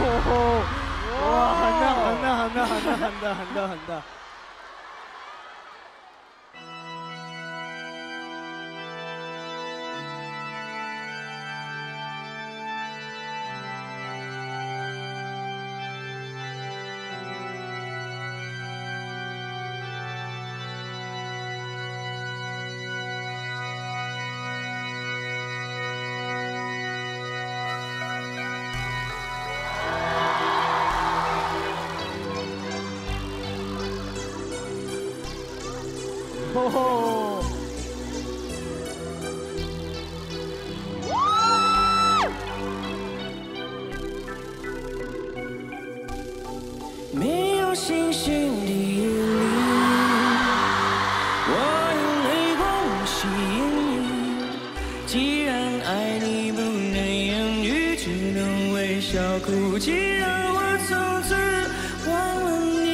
哇，很大。哦，没有星星的夜里，我用泪光吸引你。既然爱你不能言语，只能微笑哭泣，让我从此忘了你。